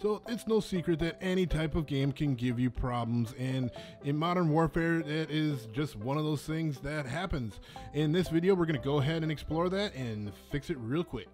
So it's no secret that any type of game can give you problems, and in Modern Warfare that is just one of those things that happens. In this video we're going to go ahead and explore that and fix it real quick.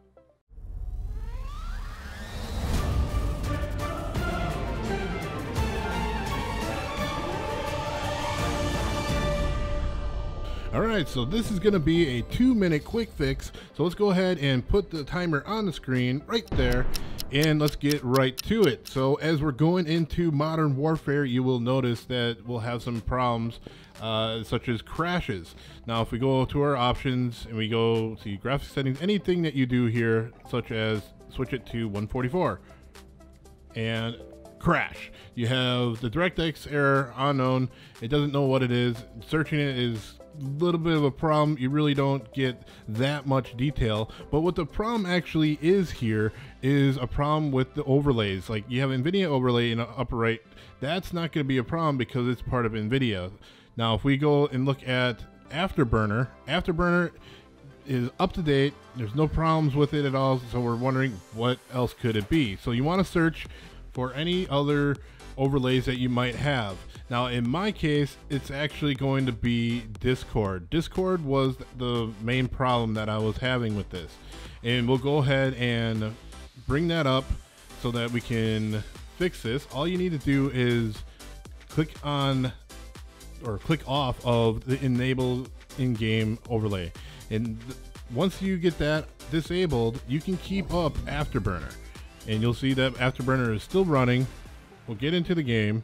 Alright, so this is going to be a 2-minute quick fix, so let's go ahead and put the timer on the screen right there, and let's get right to it. So as we're going into Modern Warfare, you will notice that we'll have some problems such as crashes. Now if we go to our options and we go to graphics settings, anything that you do here, such as switch it to 144 and crash, you have the DirectX error unknown. It doesn't know what it is. Searching it is little bit of a problem. You really don't get that much detail, but what the problem actually is here is a problem with the overlays. Like you have Nvidia overlay in the upper right, that's not going to be a problem because it's part of Nvidia. Now if we go and look at Afterburner, Afterburner is up to date, there's no problems with it at all, so we're wondering what else could it be. So you want to search for any other overlays that you might have. Now in my case it's actually going to be Discord. Discord was the main problem that I was having with this, and we'll go ahead and bring that up so that we can fix this. All you need to do is click on or click off of the enable in-game overlay, and once you get that disabled you can keep up Afterburner, and you'll see that Afterburner is still running. We'll get into the game,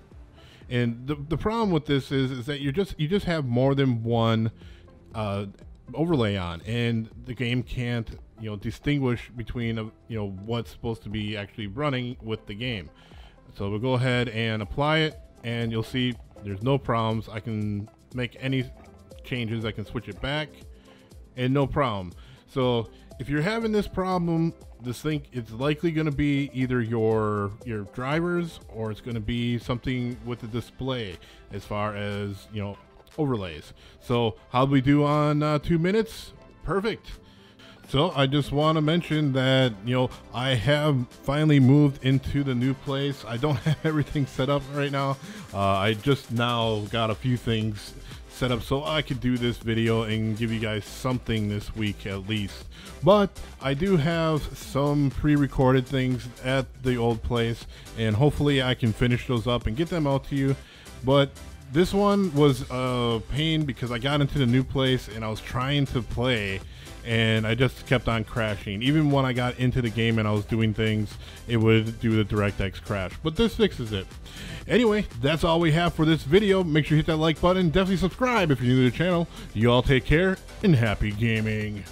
and the problem with this is that you just have more than one overlay on, and the game can't distinguish between what's supposed to be actually running with the game. So we'll go ahead and apply it, and you'll see there's no problems. I can make any changes, I can switch it back, and no problem. So if you're having this problem, this thing, it's likely going to be either your drivers, or it's going to be something with the display as far as overlays. So how do we do on 2 minutes? Perfect. So I just want to mention that I have finally moved into the new place. I don't have everything set up right now. I just now got a few things set up so I could do this video and give you guys something this week at least. But I do have some pre-recorded things at the old place, and hopefully I can finish those up and get them out to you. But this one was a pain because I got into the new place and I was trying to play and I just kept on crashing. Even when I got into the game and I was doing things, it would do the DirectX crash, but this fixes it. Anyway, that's all we have for this video. Make sure you hit that like button. Definitely subscribe if you're new to the channel. You all take care and happy gaming.